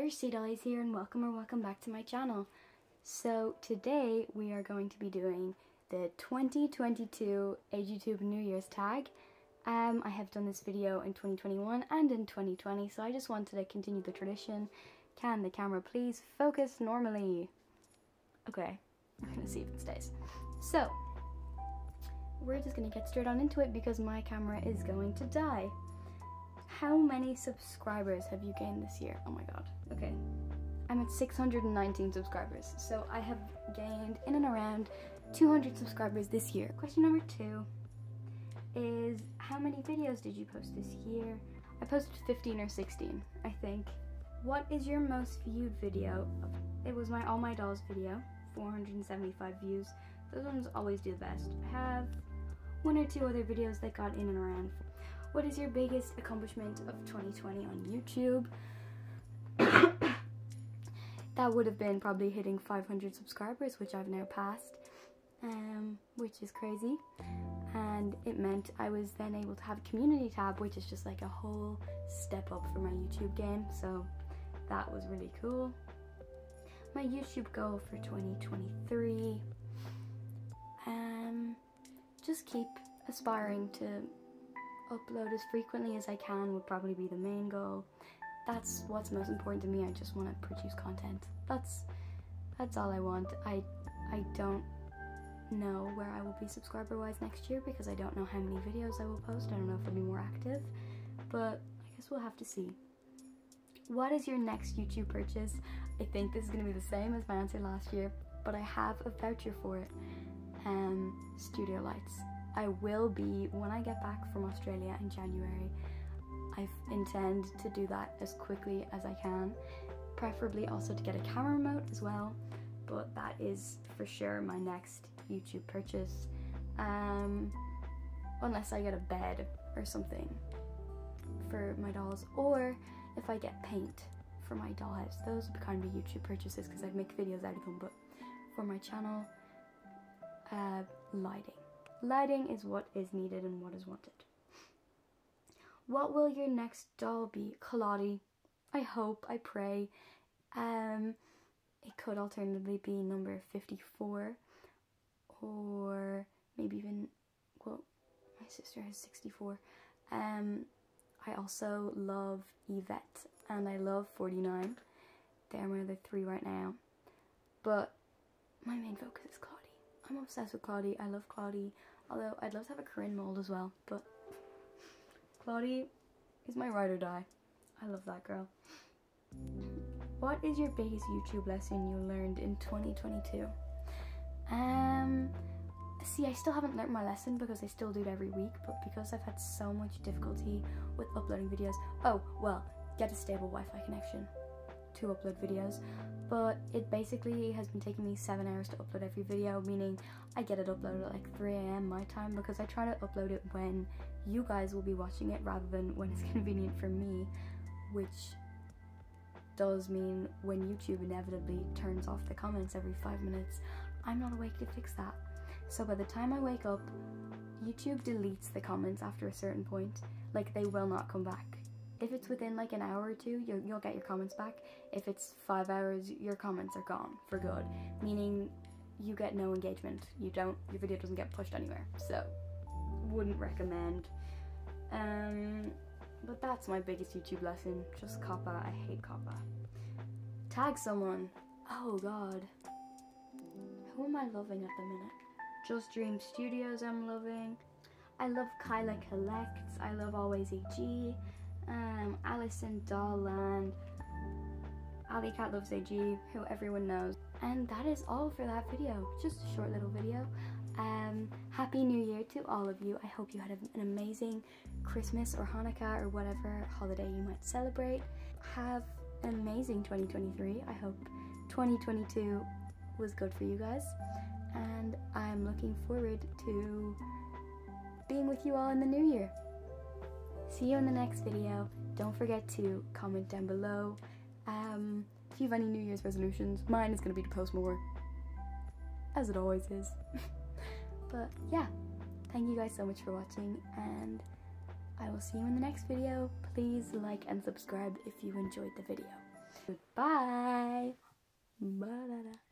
Irish Seedollies here, and welcome back to my channel. So today we are going to be doing the 2022 AGTube New Year's tag. I have done this video in 2021 and in 2020, so I just wanted to continue the tradition. Can the camera please focus normally? Okay, I'm gonna see if it stays. So we're just gonna get straight on into it because my camera is going to die. How many subscribers have you gained this year? Oh my god. Okay. I'm at 619 subscribers. So I have gained in and around 200 subscribers this year. Question number 2 is, how many videos did you post this year? I posted 15 or 16, I think. What is your most viewed video? It was my All My Dolls video, 475 views. Those ones always do the best. I have one or two other videos that got in and around. What is your biggest accomplishment of 2020 on YouTube? That would have been probably hitting 500 subscribers, which I've now passed, which is crazy. And it meant I was then able to have a community tab, which is just like a whole step up for my YouTube game. So that was really cool. My YouTube goal for 2023, just keep aspiring to upload as frequently as I can would probably be the main goal. That's what's most important to me. I just want to produce content. That's all I want. I don't know where I will be subscriber wise next year because I don't know how many videos I will post. I don't know if I'll be more active, but I guess we'll have to see. What is your next YouTube purchase? I think this is going to be the same as my answer last year, but I have a voucher for it. Studio lights. I will be, when I get back from Australia in January, I intend to do that as quickly as I can, preferably also to get a camera remote as well, but that is for sure my next YouTube purchase, unless I get a bed or something for my dolls, or if I get paint for my dollhouse. Those would kind of be YouTube purchases because I'd make videos out of them, but for my channel, lighting. Lighting is what is needed and what is wanted. What will your next doll be? Claudie. I hope, I pray. It could alternatively be number 54, or maybe even, well, my sister has 64. I also love Yvette and I love 49. They're my other 3 right now, but my main focus is Claudie. I'm obsessed with Claudie. I love Claudie, although I'd love to have a Corinne mold as well, but Claudie is my ride or die. I love that girl. What is your biggest YouTube lesson you learned in 2022? See, I still haven't learned my lesson because I still do it every week, but because I've had so much difficulty with uploading videos, oh, well, get a stable Wi-Fi connection to upload videos, but it basically has been taking me 7 hours to upload every video, meaning I get it uploaded at like 3 AM my time because I try to upload it when you guys will be watching it rather than when it's convenient for me, which does mean when YouTube inevitably turns off the comments every 5 minutes, I'm not awake to fix that. So by the time I wake up, YouTube deletes the comments after a certain point. Like, they will not come back. If it's within like an hour or two, you'll get your comments back. If it's 5 hours, your comments are gone for good, meaning you get no engagement. Your video doesn't get pushed anywhere, so wouldn't recommend. But that's my biggest YouTube lesson, just COPPA. I hate COPPA. Tag someone. Oh god. Who am I loving at the minute? Just Dream Studios I'm loving. I love Kyla Collects. I love Always EG. Alice in Doll Land, Ali Cat Loves AG, who everyone knows. And that is all for that video, just a short little video. Happy New Year to all of you. I hope you had an amazing Christmas or Hanukkah or whatever holiday you might celebrate. Have an amazing 2023. I hope 2022 was good for you guys, and I'm looking forward to being with you all in the new year. See you in the next video. Don't forget to comment down below if you have any New Year's resolutions. Mine is going to be to post more, as it always is. But yeah, thank you guys so much for watching, and I will see you in the next video. Please like and subscribe if you enjoyed the video. Goodbye. Bye.